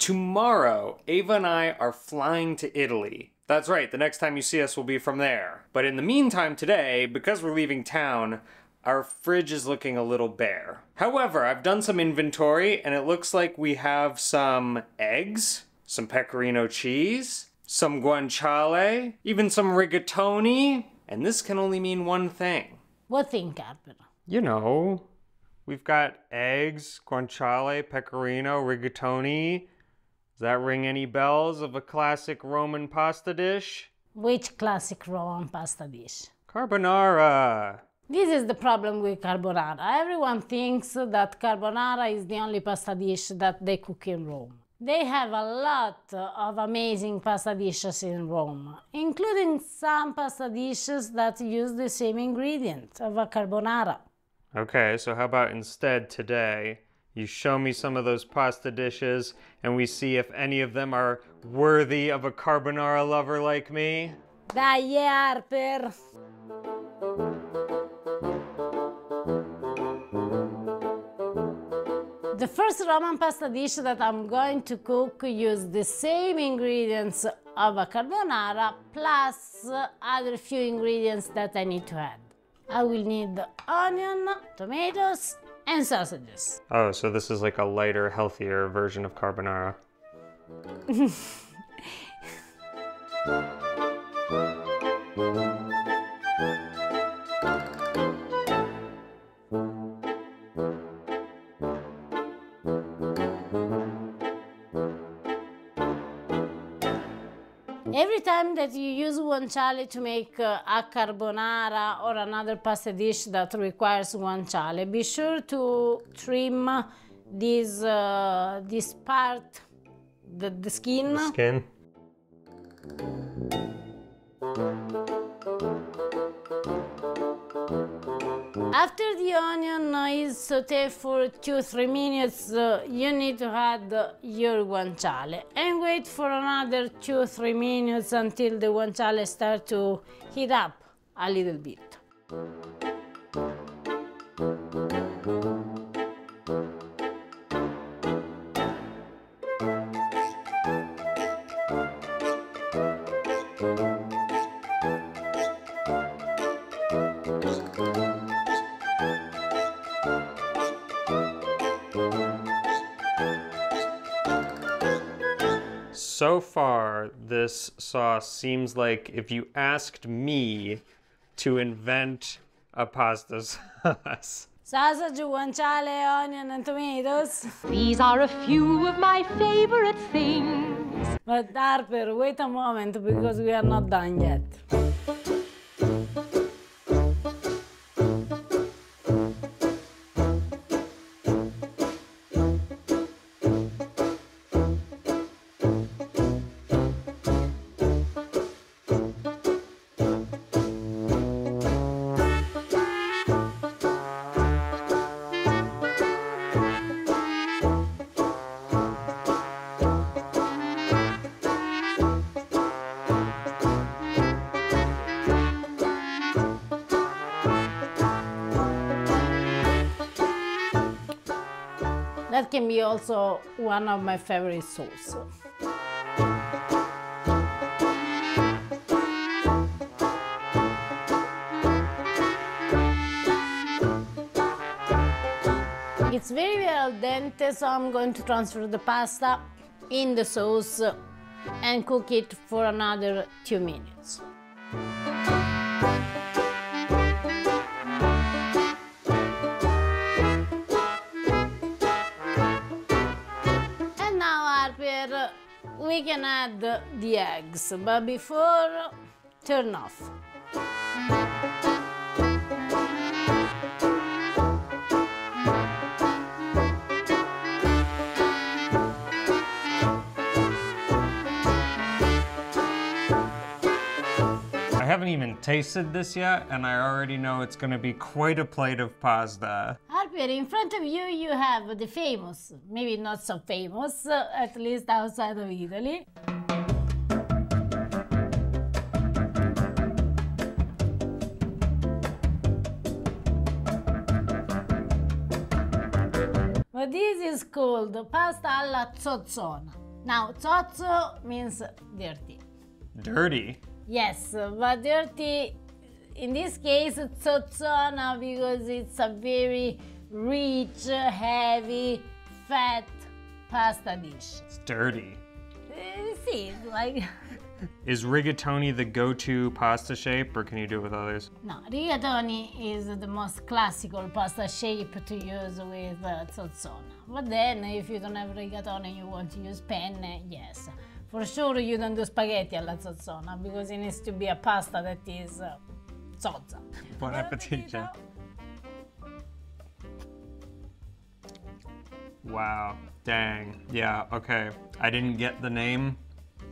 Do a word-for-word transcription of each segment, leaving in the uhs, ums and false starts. Tomorrow, Eva and I are flying to Italy. That's right, the next time you see us will be from there. But in the meantime today, because we're leaving town, our fridge is looking a little bare. However, I've done some inventory and it looks like we have some eggs, some pecorino cheese, some guanciale, even some rigatoni, and this can only mean one thing. What thing, Captain? You know, we've got eggs, guanciale, pecorino, rigatoni. Does that ring any bells of a classic Roman pasta dish? Which classic Roman pasta dish? Carbonara. This is the problem with carbonara. Everyone thinks that carbonara is the only pasta dish that they cook in Rome. They have a lot of amazing pasta dishes in Rome, including some pasta dishes that use the same ingredient of a carbonara. Okay, so how about instead today, you show me some of those pasta dishes and we see if any of them are worthy of a carbonara lover like me? Dai, Harper! The first Roman pasta dish that I'm going to cook uses the same ingredients of a carbonara plus other few ingredients that I need to add. I will need onion, tomatoes, and sausages. Oh, so this is like a lighter, healthier version of carbonara. Every time that you use guanciale to make a carbonara or another pasta dish that requires guanciale, be sure to trim this, uh, this part, the, the skin. The skin. After the onion is sauteed for two to three minutes, uh, you need to add your guanciale and wait for another two to three minutes until the guanciale starts to heat up a little bit. So far, this sauce seems like if you asked me to invent a pasta sauce. Sausage, guanciale, onion, and tomatoes. These are a few of my favorite things. But Harper, wait a moment, because we are not done yet. That can be also one of my favorite sauces. It's very well al dente, so I'm going to transfer the pasta in the sauce and cook it for another two minutes. We can add the eggs, but before, turn off. I haven't even tasted this yet, and I already know it's gonna be quite a plate of pasta. In front of you, you have the famous, maybe not so famous, at least outside of Italy. But this is called pasta alla zozzona. Now, zozzo means dirty. Dirty? Yes, but dirty, in this case, zozzona, because it's a very rich, heavy, fat pasta dish. It's dirty. Uh, see, like... Is rigatoni the go-to pasta shape, or can you do it with others? No, rigatoni is the most classical pasta shape to use with uh, zozzona. But then, if you don't have rigatoni, you want to use penne, yes. For sure, you don't do spaghetti alla zozzona, because it needs to be a pasta that is uh, zozza. Buon appetito. Wow, dang, yeah, okay. I didn't get the name.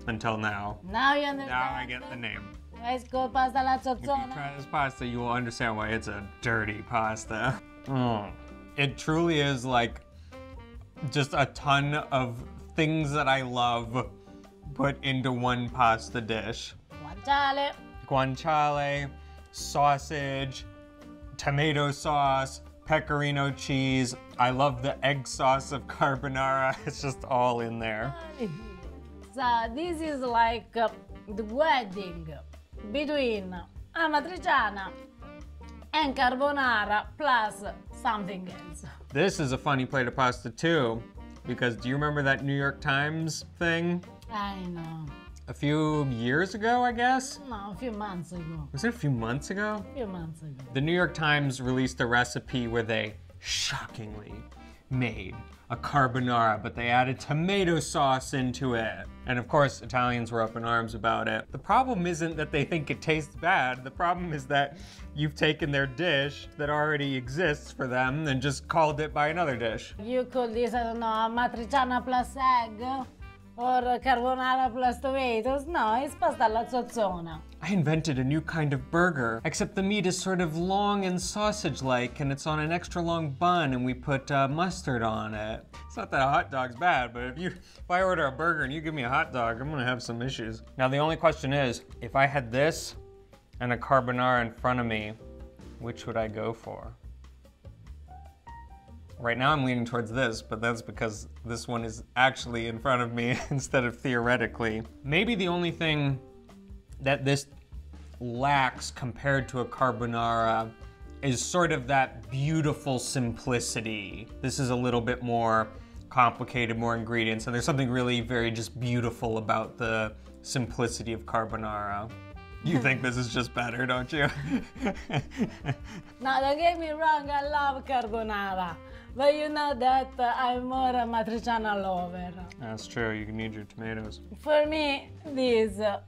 Until now. Now you understand. Now I get the name. Let's go pasta alla zozzona. If you try this pasta, you will understand why it's a dirty pasta. Mm. It truly is like just a ton of things that I love put into one pasta dish. Guanciale. Guanciale, sausage, tomato sauce, pecorino cheese. I love the egg sauce of carbonara. It's just all in there. Uh, this is like uh, the wedding between amatriciana and carbonara plus something else. This is a funny plate of pasta too, because do you remember that New York Times thing? I know. A few years ago, I guess? No, a few months ago. Was it a few months ago? A few months ago. The New York Times released a recipe where they shockingly made a carbonara, but they added tomato sauce into it. And of course, Italians were up in arms about it. The problem isn't that they think it tastes bad. The problem is that you've taken their dish that already exists for them and just called it by another dish. You call this, I don't know, amatriciana plus egg or carbonara plus tomatoes. No, it's pasta alla zozzona. I invented a new kind of burger, except the meat is sort of long and sausage-like, and it's on an extra long bun, and we put uh, mustard on it. It's not that a hot dog's bad, but if you, if I order a burger and you give me a hot dog, I'm gonna have some issues. Now the only question is, if I had this and a carbonara in front of me, which would I go for? Right now I'm leaning towards this, but that's because this one is actually in front of me instead of theoretically. Maybe the only thing that this lacks compared to a carbonara is sort of that beautiful simplicity. This is a little bit more complicated, more ingredients, and there's something really very just beautiful about the simplicity of carbonara. You think this is just better, don't you? No, don't get me wrong, I love carbonara. But you know that uh, I'm more a matriciana lover. That's true, you need your tomatoes. For me, these uh,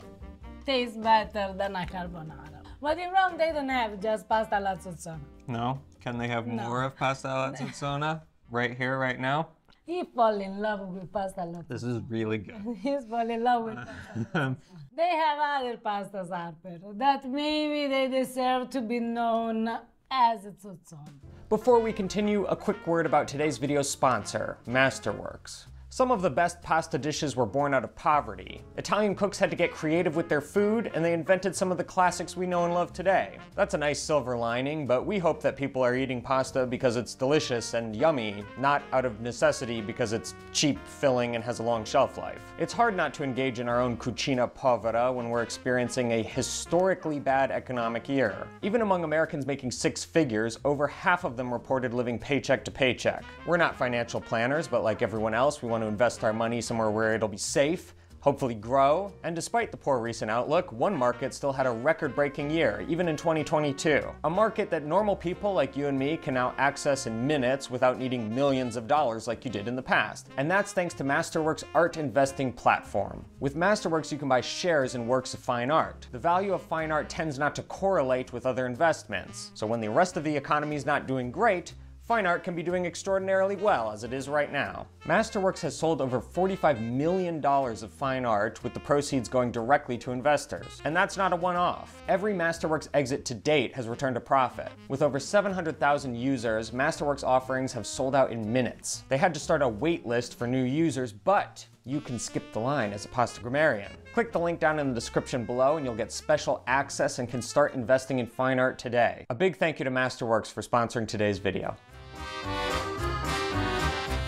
tastes better than a carbonara. But in Rome, they don't have just pasta alla zozzona. No? Can they have no. more of pasta alla zozzona right here, right now? He fall in love with pasta alla zozzona. This is really good. He's fall in love with pasta. They have other pastas out there that maybe they deserve to be known as zozzona. Before we continue, a quick word about today's video sponsor, Masterworks. Some of the best pasta dishes were born out of poverty. Italian cooks had to get creative with their food, and they invented some of the classics we know and love today. That's a nice silver lining, but we hope that people are eating pasta because it's delicious and yummy, not out of necessity because it's cheap, filling, and has a long shelf life. It's hard not to engage in our own cucina povera when we're experiencing a historically bad economic year. Even among Americans making six figures, over half of them reported living paycheck to paycheck. We're not financial planners, but like everyone else, we want to invest our money somewhere where it'll be safe, hopefully grow, and despite the poor recent outlook, one market still had a record-breaking year, even in twenty twenty-two. A market that normal people like you and me can now access in minutes without needing millions of dollars like you did in the past. And that's thanks to Masterworks' art investing platform. With Masterworks, you can buy shares in works of fine art. The value of fine art tends not to correlate with other investments. So when the rest of the economy is not doing great, fine art can be doing extraordinarily well, as it is right now. Masterworks has sold over forty-five million dollars of fine art, with the proceeds going directly to investors. And that's not a one-off. Every Masterworks exit to date has returned a profit. With over seven hundred thousand users, Masterworks offerings have sold out in minutes. They had to start a wait list for new users, but you can skip the line as a pasta grammarian. Click the link down in the description below and you'll get special access and can start investing in fine art today. A big thank you to Masterworks for sponsoring today's video.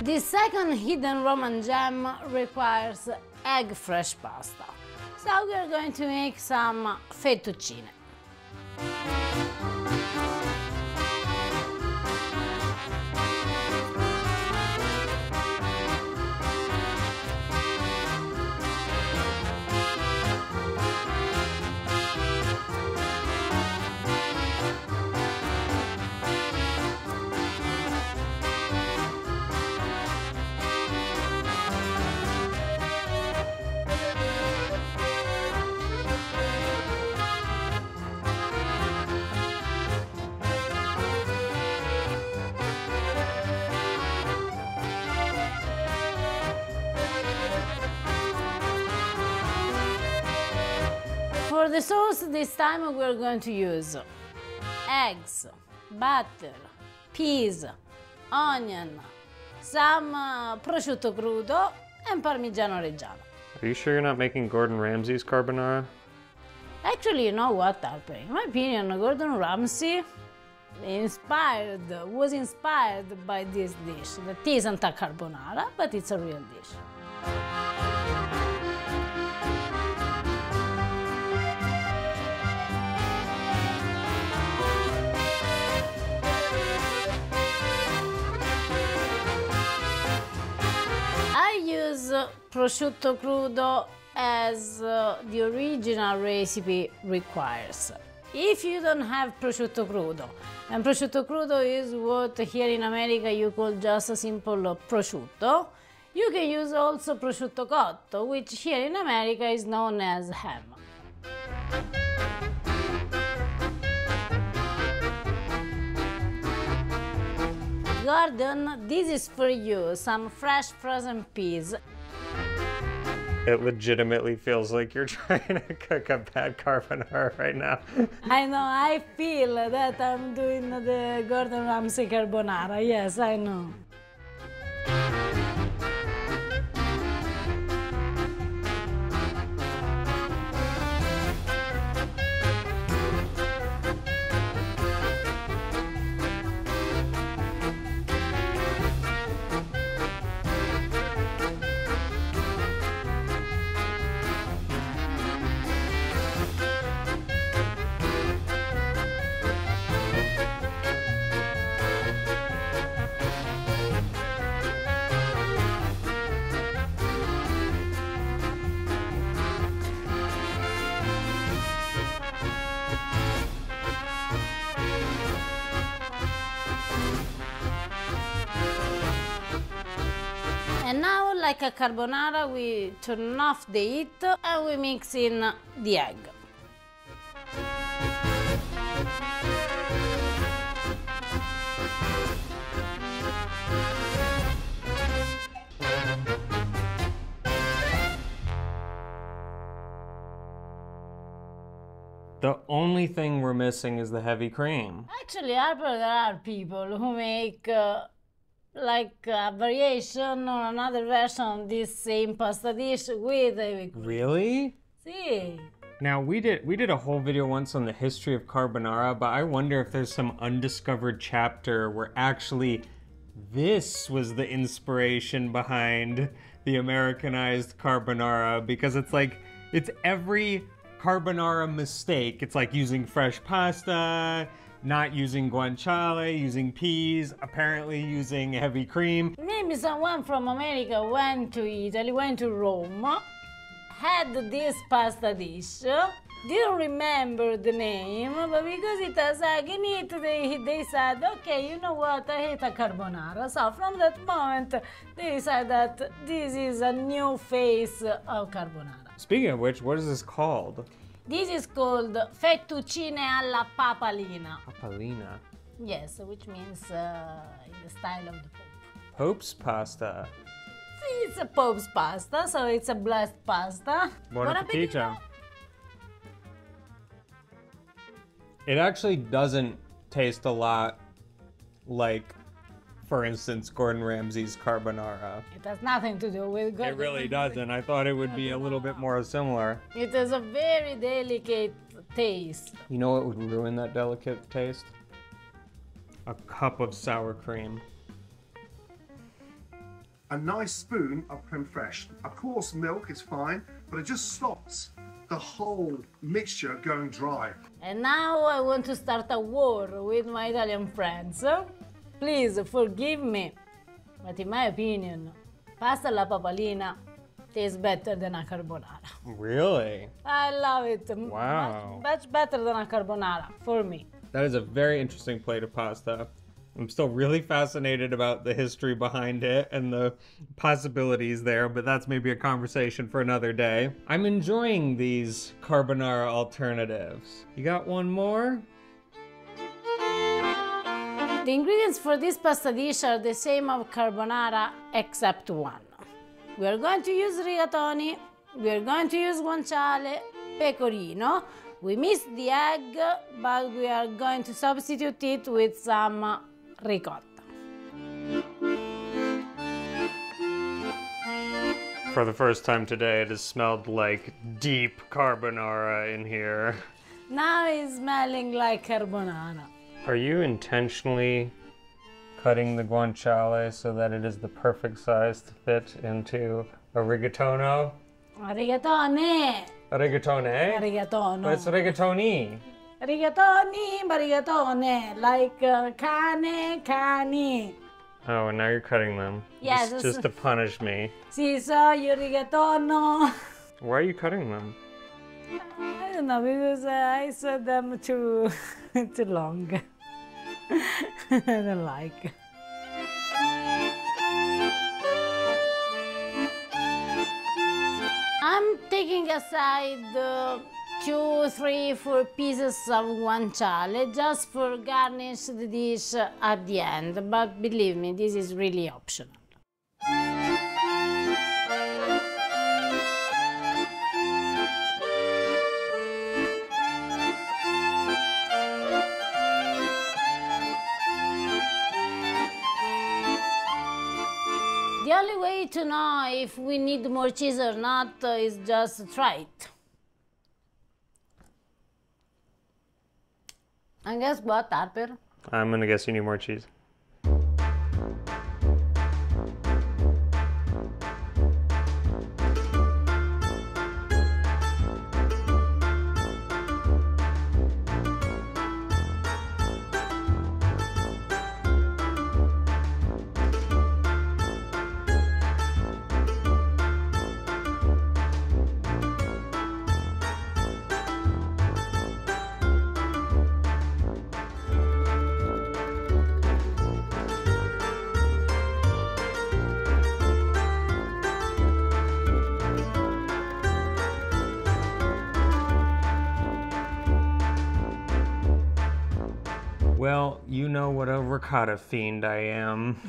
The second hidden Roman gem requires egg fresh pasta. So we are going to make some fettuccine. For the sauce, this time we are going to use eggs, butter, peas, onion, some uh, prosciutto crudo, and Parmigiano Reggiano. Are you sure you're not making Gordon Ramsay's carbonara? Actually, you know what, Alpe? In my opinion, Gordon Ramsay inspired, was inspired by this dish. That isn't a carbonara, but it's a real dish. Prosciutto crudo as uh, the original recipe requires. If you don't have prosciutto crudo, and prosciutto crudo is what here in America you call just a simple prosciutto, you can use also prosciutto cotto, which here in America is known as ham. Gordon, this is for you, some fresh frozen peas. It legitimately feels like you're trying to cook a bad carbonara right now. I know, I feel that I'm doing the Gordon Ramsay carbonara, yes, I know. And now, like a carbonara, we turn off the heat and we mix in the egg. The only thing we're missing is the heavy cream. Actually, there are people who make uh, like a variation or another version of this same pasta dish with a... Really? Si. Now, we did we did a whole video once on the history of carbonara, but I wonder if there's some undiscovered chapter where actually this was the inspiration behind the Americanized carbonara, because it's like, it's every carbonara mistake. It's like using fresh pasta, not using guanciale, using peas, apparently using heavy cream. Maybe someone from America went to Italy, went to Rome, had this pasta dish, didn't remember the name, but because it has egg in it, they, they said, okay, you know what, I hate a carbonara. So from that moment, they said that this is a new phase of carbonara. Speaking of which, what is this called? This is called fettuccine alla papalina. Papalina? Yes, which means uh, in the style of the Pope. Pope's pasta. See, it's a Pope's pasta, so it's a blessed pasta. Buon, Buon appetito. appetito! It actually doesn't taste a lot like, for instance, Gordon Ramsay's carbonara. It has nothing to do with Gordon Ramsay. It really doesn't. I thought it would be a little bit more similar. It has a very delicate taste. You know what would ruin that delicate taste? A cup of sour cream. a nice spoon of creme fraiche. Of course, milk is fine, but it just stops the whole mixture going dry. And now I want to start a war with my Italian friends. Please forgive me, but in my opinion, pasta alla papalina tastes better than a carbonara. Really? I love it. Wow. Much, much better than a carbonara, for me. That is a very interesting plate of pasta. I'm still really fascinated about the history behind it and the possibilities there, but that's maybe a conversation for another day. I'm enjoying these carbonara alternatives. You got one more? The ingredients for this pasta dish are the same as carbonara, except one. We are going to use rigatoni, we are going to use guanciale, pecorino. We missed the egg, but we are going to substitute it with some ricotta. For the first time today, it has smelled like deep carbonara in here. Now it's smelling like carbonara. Are you intentionally cutting the guanciale so that it is the perfect size to fit into a rigatone? A rigatone! A rigatone? A rigatone. But it's rigatoni. Rigatoni, rigatone. Like uh, cane, cani. Oh, and now you're cutting them. Yes. Just, just to punish me. Si, so you rigatono. Why are you cutting them? I don't know, because uh, I saw them too, too long. I don't like. I'm taking aside uh, two, three, four pieces of guanciale just for garnish the dish at the end, but believe me, this is really optional. The only way to know if we need more cheese or not uh, is just try it. And guess what, Harper? I'm gonna guess you need more cheese. Well, you know what a ricotta fiend I am.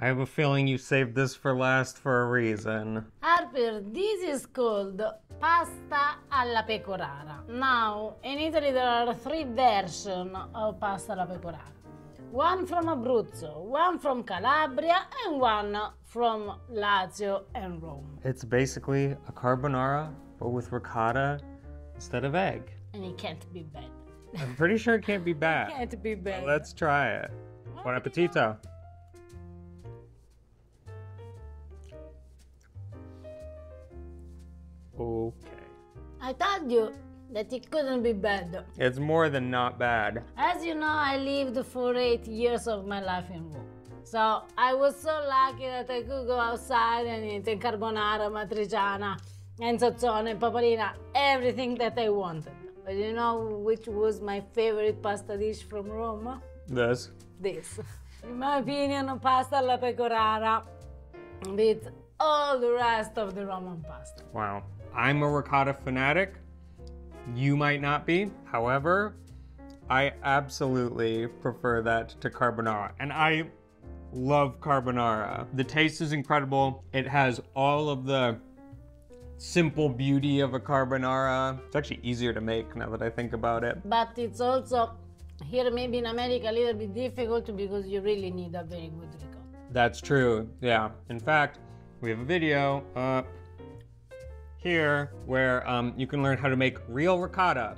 I have a feeling you saved this for last for a reason. Harper, this is called pasta alla pecorara. Now, in Italy there are three versions of pasta alla pecorara. One from Abruzzo, one from Calabria, and one from Lazio and Rome. It's basically a carbonara, but with ricotta instead of egg. And it can't be bad. I'm pretty sure it can't be bad. It can't be bad. So let's try it. What Buon appetito. Okay. I told you that it couldn't be bad. It's more than not bad. As you know, I lived for eight years of my life in Rome. So I was so lucky that I could go outside and eat carbonara, matriciana, and zozzone, and papalina, everything that I wanted. But you know which was my favorite pasta dish from Rome? This. This. In my opinion, pasta alla pecorara beat all the rest of the Roman pasta. Wow. I'm a ricotta fanatic. You might not be. However, I absolutely prefer that to carbonara. And I love carbonara. The taste is incredible. It has all of the simple beauty of a carbonara. It's actually easier to make now that I think about it. But it's also, here maybe in America, a little bit difficult because you really need a very good ricotta. That's true, yeah. In fact, we have a video up here where um, you can learn how to make real ricotta.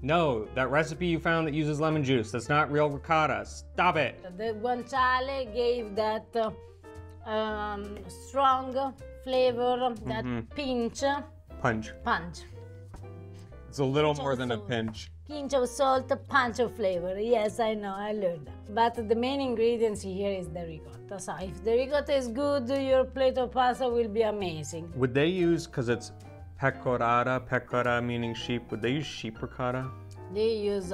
No, that recipe you found that uses lemon juice, that's not real ricotta. Stop it. The guanciale gave that uh, um, strong flavor, that mm-hmm. pinch. Punch. Punch. It's a little pinch more than salt. a pinch. Pinch of salt, punch of flavor. Yes, I know, I learned that. But the main ingredients here is the ricotta. So if the ricotta is good, your plate of pasta will be amazing. Would they use, because it's pecorara, pecorara meaning sheep, would they use sheep ricotta? They use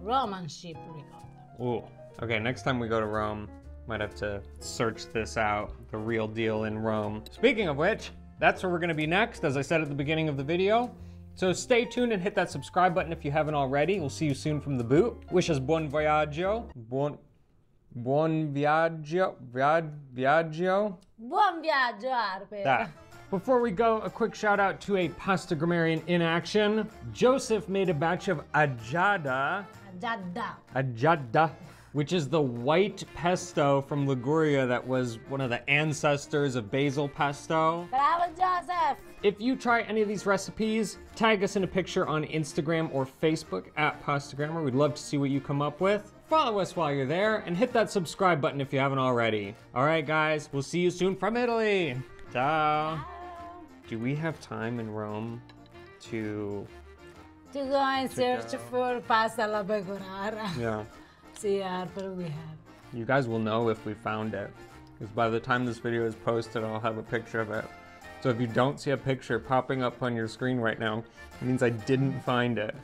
Roman sheep ricotta. Ooh. Okay, next time we go to Rome, might have to search this out, the real deal in Rome. Speaking of which, that's where we're gonna be next, as I said at the beginning of the video. So stay tuned and hit that subscribe button if you haven't already. We'll see you soon from the boot. Wish us buon viaggio. Buon, buon viaggio, viag, viaggio. Buon viaggio, Arpe. That. Before we go, a quick shout out to a pasta grammarian in action. Joseph made a batch of ajada. Ajada. Ajada, which is the white pesto from Liguria that was one of the ancestors of basil pesto. Bravo, Joseph! If you try any of these recipes, tag us in a picture on Instagram or Facebook at Pasta Grammar. We'd love to see what you come up with. Follow us while you're there and hit that subscribe button if you haven't already. All right, guys, we'll see you soon from Italy. Ciao. Ciao. Do we have time in Rome to... To go and to search go. for pasta alla pecorara. Yeah. See, Harper, we have. You guys will know if we found it, because by the time this video is posted, I'll have a picture of it. So if you don't see a picture popping up on your screen right now, it means I didn't find it.